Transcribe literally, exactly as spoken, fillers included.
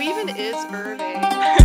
Who even is Irving?